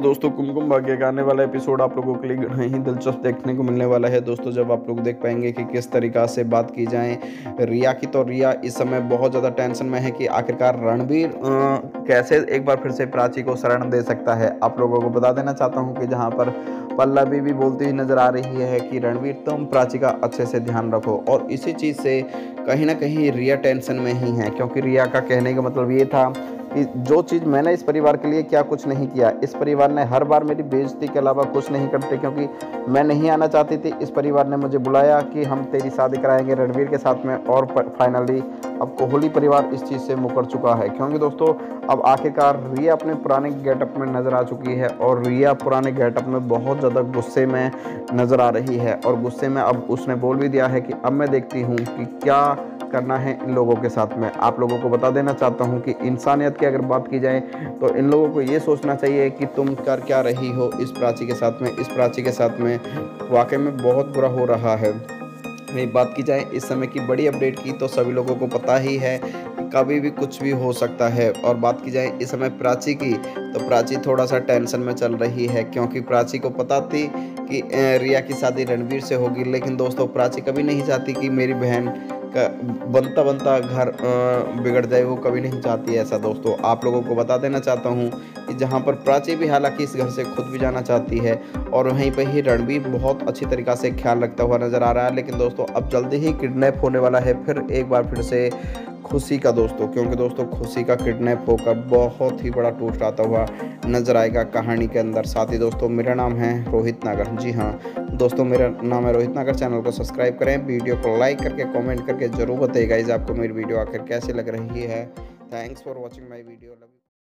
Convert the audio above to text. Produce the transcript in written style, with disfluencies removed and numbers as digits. और दोस्तों कुमकुम भाग्य का आने वाला एपिसोड आप लोगों के लिए घना ही दिलचस्प देखने को मिलने वाला है दोस्तों, जब आप लोग देख पाएंगे कि किस तरीका से बात की जाए रिया की। तो रिया इस समय बहुत ज़्यादा टेंशन में है कि आखिरकार रणबीर कैसे एक बार फिर से प्राची को शरण दे सकता है। आप लोगों को बता देना चाहता हूँ कि जहाँ पर पल्लवी भी बोलती हुई नजर आ रही है कि रणबीर तुम प्राची का अच्छे से ध्यान रखो, और इसी चीज़ से कहीं ना कहीं रिया टेंशन में ही है, क्योंकि रिया का कहने का मतलब ये था कि जो चीज़ मैंने इस परिवार के लिए क्या कुछ नहीं किया, इस परिवार ने हर बार मेरी बेइज्जती के अलावा कुछ नहीं करते, क्योंकि मैं नहीं आना चाहती थी, इस परिवार ने मुझे बुलाया कि हम तेरी शादी कराएंगे रणबीर के साथ में, और फाइनली अब कोहली परिवार इस चीज़ से मुकर चुका है। क्योंकि दोस्तों अब आखिरकार रिया अपने पुराने गेटअप में नज़र आ चुकी है, और रिया पुराने गेटअप में बहुत ज़्यादा गुस्से में नज़र आ रही है, और गुस्से में अब उसने बोल भी दिया है कि अब मैं देखती हूँ कि क्या करना है इन लोगों के साथ में। आप लोगों को बता देना चाहता हूं कि इंसानियत की अगर बात की जाए तो इन लोगों को ये सोचना चाहिए कि तुम कर क्या रही हो इस प्राची के साथ में। इस प्राची के साथ में वाकई में बहुत बुरा हो रहा है। ये बात की जाए इस समय की बड़ी अपडेट की तो सभी लोगों को पता ही है, कभी भी कुछ भी हो सकता है। और बात की जाए इस समय प्राची की, तो प्राची थोड़ा सा टेंशन में चल रही है, क्योंकि प्राची को पता थी कि रिया की शादी रणबीर से होगी, लेकिन दोस्तों प्राची कभी नहीं चाहती कि मेरी बहन का बनता बनता घर बिगड़ जाए, वो कभी नहीं चाहती ऐसा। दोस्तों आप लोगों को बता देना चाहता हूँ कि जहाँ पर प्राची भी हालांकि इस घर से खुद भी जाना चाहती है, और वहीं पर ही रणबीर बहुत अच्छी तरीक़ा से ख्याल रखता हुआ नज़र आ रहा है, लेकिन दोस्तों अब जल्दी ही किडनैप होने वाला है फिर एक बार फिर से खुशी का दोस्तों, क्योंकि दोस्तों खुशी का किडनैप होकर बहुत ही बड़ा टूट आता हुआ नज़र आएगा कहानी के अंदर। साथ ही दोस्तों मेरा नाम है रोहित नागर, जी हाँ दोस्तों मेरा नाम है रोहित नागर। चैनल को सब्सक्राइब करें, वीडियो को लाइक करके कमेंट करके ज़रूर बताइए गाइस आपको मेरी वीडियो आखिर कैसी लग रही है। Thanks for watching my video.